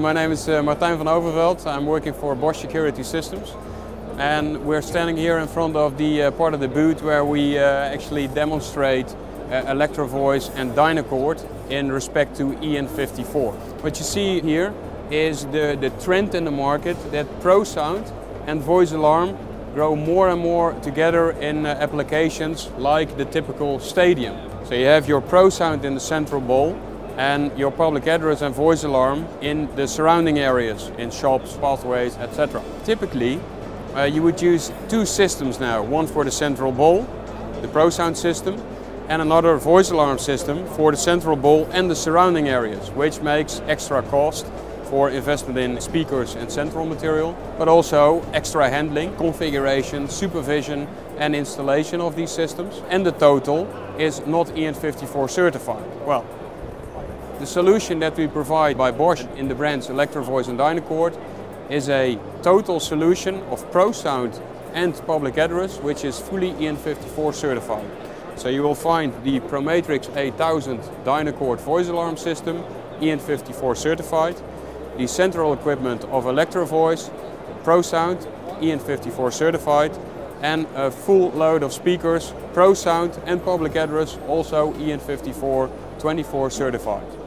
My name is Martijn van Overveld. I'm working for Bosch Security Systems, and we're standing here in front of the part of the booth where we actually demonstrate Electro-Voice and Dynacord in respect to EN54. What you see here is the trend in the market that Prosound and voice alarm grow more and more together in applications like the typical stadium. So you have your Prosound in the central bowl and your public address and voice alarm in the surrounding areas, in shops, pathways, etc. Typically, you would use two systems now, one for the central bowl, the Prosound system, and another voice alarm system for the central bowl and the surrounding areas, which makes extra cost for investment in speakers and central material, but also extra handling, configuration, supervision and installation of these systems. And the total is not EN54 certified. Well, the solution that we provide by Bosch in the brands Electro-Voice and Dynacord is a total solution of Prosound and public address, which is fully EN54 certified. So you will find the ProMatrix 8000 Dynacord voice alarm system, EN54 certified, the central equipment of Electro-Voice, Prosound, EN54 certified, and a full load of speakers, Prosound and public address, also EN54 24 certified.